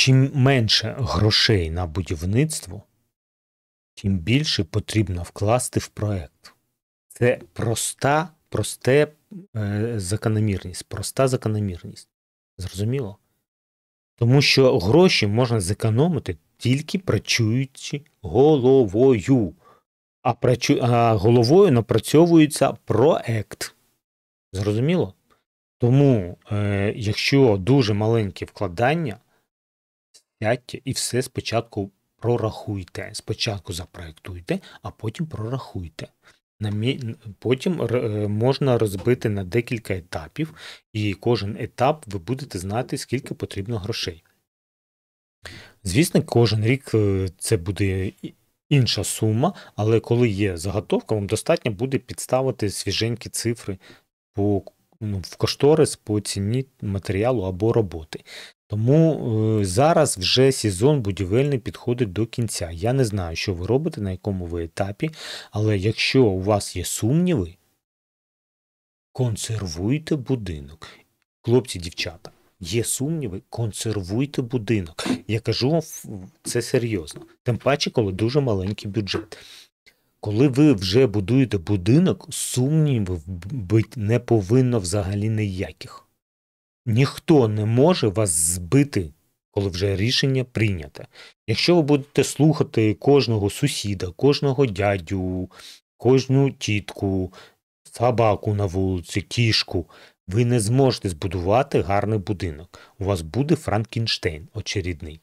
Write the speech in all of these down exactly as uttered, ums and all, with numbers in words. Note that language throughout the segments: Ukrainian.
чим менше грошей на будівництво, тим більше потрібно вкласти в проєкт. Це проста, просте е, закономірність. Проста закономірність. Зрозуміло? Тому що гроші можна зекономити тільки працюючи головою. А, працю... а головою напрацьовується проект. Зрозуміло? Тому, е, якщо дуже маленькі вкладання, сядьте і все спочатку прорахуйте. Спочатку запроектуйте, а потім прорахуйте. Потім можна розбити на декілька етапів, і кожен етап ви будете знати, скільки потрібно грошей. Звісно, кожен рік це буде інша сума, але коли є заготовка, вам достатньо буде підставити свіженькі цифри по, ну, в кошторис по ціні матеріалу або роботи. Тому е, зараз вже сезон будівельний підходить до кінця. Я не знаю, що ви робите, на якому ви етапі, але якщо у вас є сумніви, консервуйте будинок. Хлопці, дівчата, є сумніви, консервуйте будинок. Я кажу вам, це серйозно. Тим паче, коли дуже маленький бюджет. Коли ви вже будуєте будинок, сумнівів бути не повинно взагалі ніяких. Ніхто не може вас збити, коли вже рішення прийнято. Якщо ви будете слухати кожного сусіда, кожного дядю, кожну тітку, собаку на вулиці, кішку, ви не зможете збудувати гарний будинок. У вас буде Франкенштейн очередний,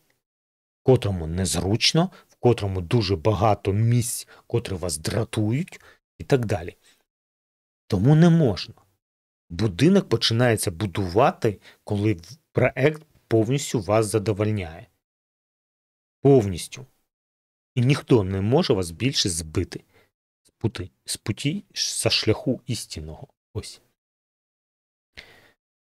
котрому незручно, в котрому дуже багато місць, котрі вас дратують і так далі. Тому не можна. Будинок починається будувати, коли проект повністю вас задовольняє. Повністю. І ніхто не може вас більше збити з пути, з путі, з шляху істинного. Ось.